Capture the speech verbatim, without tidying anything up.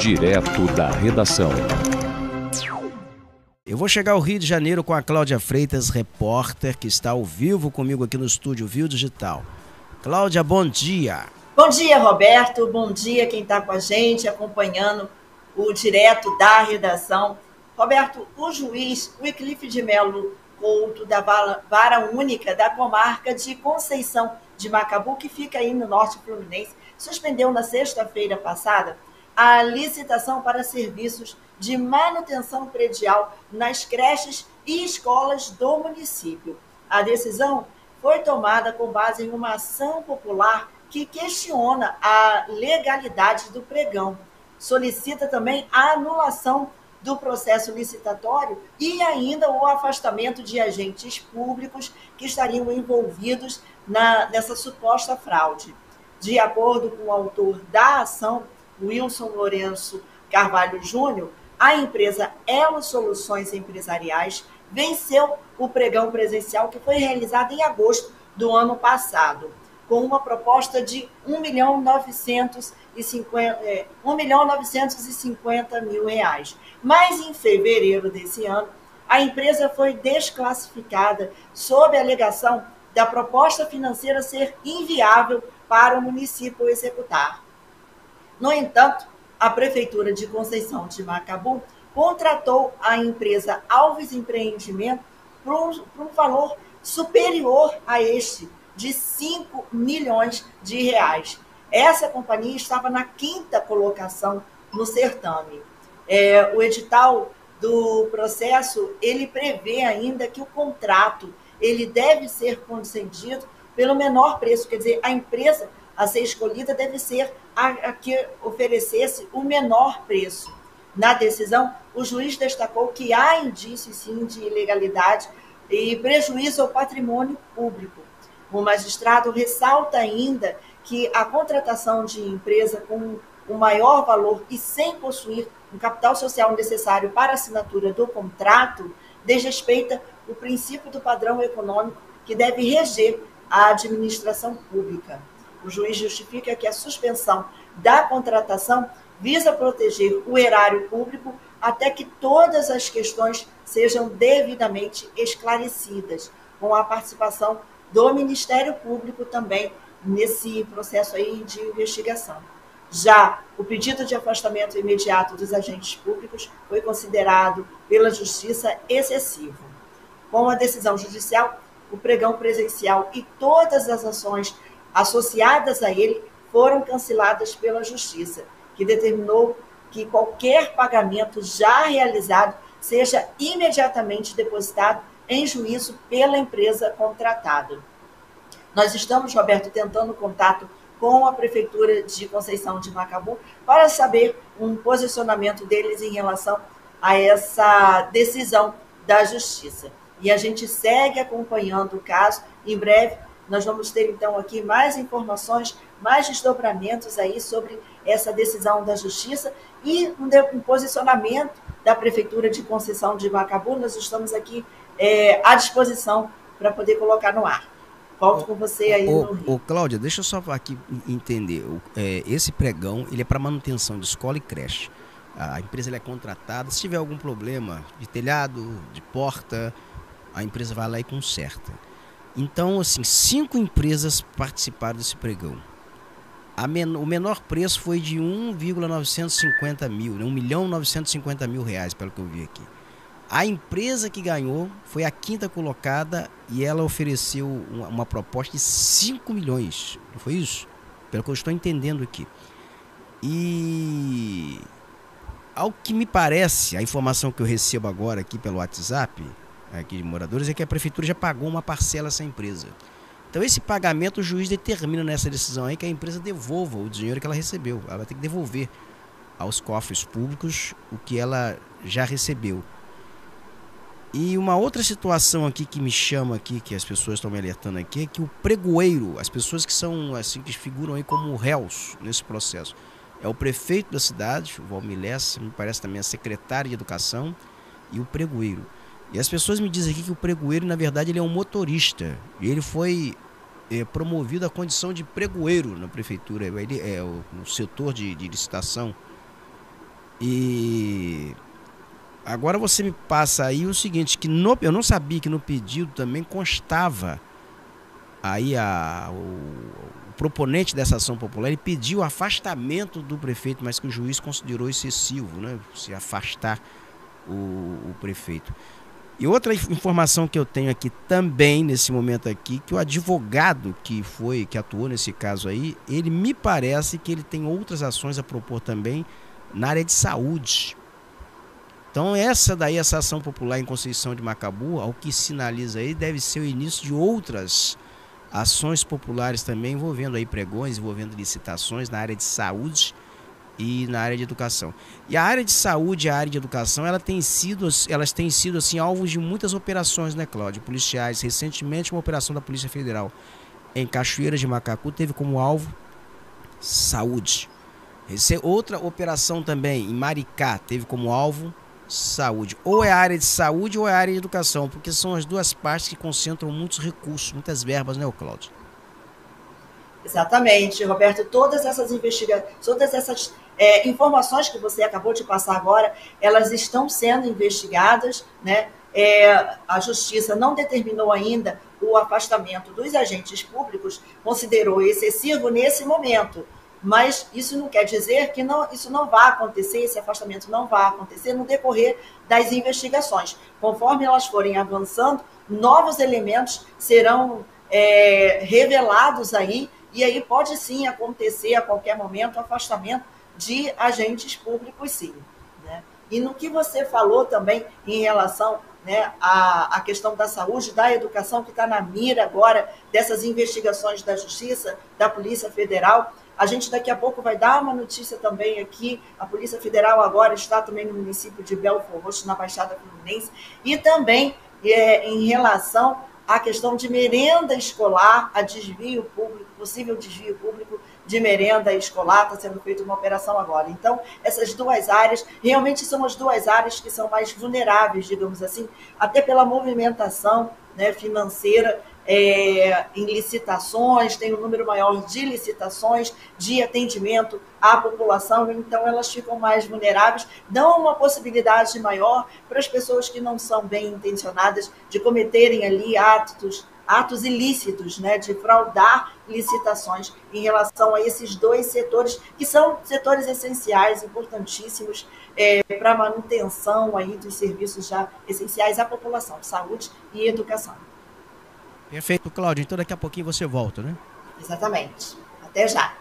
Direto da Redação. Eu vou chegar ao Rio de Janeiro com a Cláudia Freitas, repórter, que está ao vivo comigo aqui no estúdio Vio Digital. Cláudia, bom dia. Bom dia, Roberto. Bom dia quem está com a gente, acompanhando o Direto da Redação. Roberto, o juiz Wycliffe de Melo Couto, da Vara Única da Comarca de Conceição de Macabu, que fica aí no Norte Fluminense, suspendeu na sexta-feira passada a licitação para serviços de manutenção predial nas creches e escolas do município. A decisão foi tomada com base em uma ação popular que questiona a legalidade do pregão. Solicita também a anulação do processo licitatório e ainda o afastamento de agentes públicos que estariam envolvidos na, nessa suposta fraude. De acordo com o autor da ação, Wilson Lourenço Carvalho Júnior, a empresa Ello Soluções Empresariais venceu o pregão presencial que foi realizado em agosto do ano passado, com uma proposta de um milhão novecentos e cinquenta mil reais. Mas em fevereiro desse ano, a empresa foi desclassificada sob a alegação da proposta financeira ser inviável para o município executar. No entanto, a Prefeitura de Conceição de Macabu contratou a empresa Alves Empreendimentos por um valor superior a este, de cinco milhões de reais. Essa companhia estava na quinta colocação no certame. É, o edital do processo, ele prevê ainda que o contrato ele deve ser concedido pelo menor preço, quer dizer, a empresa a ser escolhida deve ser a, a que oferecesse o menor preço. Na decisão, o juiz destacou que há indícios, sim, de ilegalidade e prejuízo ao patrimônio público. O magistrado ressalta ainda que a contratação de empresa com o maior valor e sem possuir o capital social necessário para a assinatura do contrato desrespeita o princípio do padrão econômico que deve reger a administração pública. O juiz justifica que a suspensão da contratação visa proteger o erário público até que todas as questões sejam devidamente esclarecidas, com a participação do Ministério Público também nesse processo aí de investigação. Já o pedido de afastamento imediato dos agentes públicos foi considerado pela Justiça excessivo. Com a decisão judicial, o pregão presencial e todas as ações associadas a ele foram canceladas pela Justiça, que determinou que qualquer pagamento já realizado seja imediatamente depositado em juízo pela empresa contratada. Nós estamos, Roberto, tentando contato com a Prefeitura de Conceição de Macabu para saber um posicionamento deles em relação a essa decisão da Justiça. E a gente segue acompanhando o caso. Em breve, nós vamos ter, então, aqui mais informações, mais desdobramentos aí sobre essa decisão da Justiça e um posicionamento da Prefeitura de Conceição de Macabu. Nós estamos aqui É, à disposição para poder colocar no ar. Volto com você aí ô, no Rio. Ô, Cláudia, deixa eu só aqui entender. É, esse pregão, ele é para manutenção de escola e creche. A empresa ela é contratada. Se tiver algum problema de telhado, de porta, a empresa vai lá e conserta. Então, assim, cinco empresas participaram desse pregão. A men o menor preço foi de um milhão novecentos e cinquenta mil, né? um milhão novecentos e cinquenta mil reais, pelo que eu vi aqui. A empresa que ganhou foi a quinta colocada e ela ofereceu uma, uma proposta de cinco milhões, não foi isso? Pelo que eu estou entendendo aqui. E, ao que me parece, a informação que eu recebo agora aqui pelo WhatsApp, aqui de moradores, é que a prefeitura já pagou uma parcela a essa empresa. Então esse pagamento o juiz determina nessa decisão aí que a empresa devolva o dinheiro que ela recebeu. Ela vai ter que devolver aos cofres públicos o que ela já recebeu. E uma outra situação aqui que me chama aqui, que as pessoas estão me alertando aqui, é que o pregoeiro, as pessoas que são assim, que figuram aí como réus nesse processo, é o prefeito da cidade, o Valmiles, me parece também a secretária de educação, e o pregoeiro. E as pessoas me dizem aqui que o pregoeiro, na verdade, ele é um motorista, e ele foi é, promovido à condição de pregoeiro na prefeitura, ele é o no setor de, de licitação E agora você me passa aí o seguinte, que no, eu não sabia que no pedido também constava aí a, o, o proponente dessa ação popular, ele pediu o afastamento do prefeito, mas que o juiz considerou excessivo, né, se afastar o, o prefeito. E outra informação que eu tenho aqui também, nesse momento aqui, que o advogado que foi, que atuou nesse caso aí, ele me parece que ele tem outras ações a propor também na área de saúde. Então essa daí, essa ação popular em Conceição de Macabu, ao que sinaliza aí, deve ser o início de outras ações populares também, envolvendo aí pregões, envolvendo licitações na área de saúde e na área de educação. E a área de saúde e a área de educação, ela tem sido, elas têm sido assim, alvos de muitas operações, né, Cláudio? Policiais. Recentemente, uma operação da Polícia Federal em Cachoeiras de Macacu teve como alvo saúde. Outra operação também em Maricá teve como alvo saúde. Ou é a área de saúde ou é a área de educação, porque são as duas partes que concentram muitos recursos, muitas verbas, né, Cláudio? Exatamente, Roberto. Todas essas investigações, todas essas é, informações que você acabou de passar agora, elas estão sendo investigadas, né? É, a Justiça não determinou ainda o afastamento dos agentes públicos, considerou excessivo nesse momento, mas isso não quer dizer que não, isso não vai acontecer, esse afastamento não vai acontecer no decorrer das investigações. Conforme elas forem avançando, novos elementos serão é, revelados aí, e aí pode sim acontecer a qualquer momento o afastamento de agentes públicos, sim. Né? E no que você falou também em relação, né, à, à questão da saúde, da educação, que está na mira agora dessas investigações da Justiça, da Polícia Federal, a gente daqui a pouco vai dar uma notícia também aqui, a Polícia Federal agora está também no município de Belforocho, na Baixada Fluminense, e também é, em relação à questão de merenda escolar, a desvio público, possível desvio público de merenda escolar, está sendo feita uma operação agora. Então, essas duas áreas, realmente são as duas áreas que são mais vulneráveis, digamos assim, até pela movimentação, né, financeira, é, em licitações, tem um número maior de licitações, de atendimento à população, então elas ficam mais vulneráveis, dão uma possibilidade maior para as pessoas que não são bem intencionadas de cometerem ali atos atos ilícitos, né, de fraudar licitações em relação a esses dois setores, que são setores essenciais, importantíssimos, é, para a manutenção aí dos serviços já essenciais à população, saúde e educação. Perfeito, Cláudio. Então daqui a pouquinho você volta, né? Exatamente. Até já.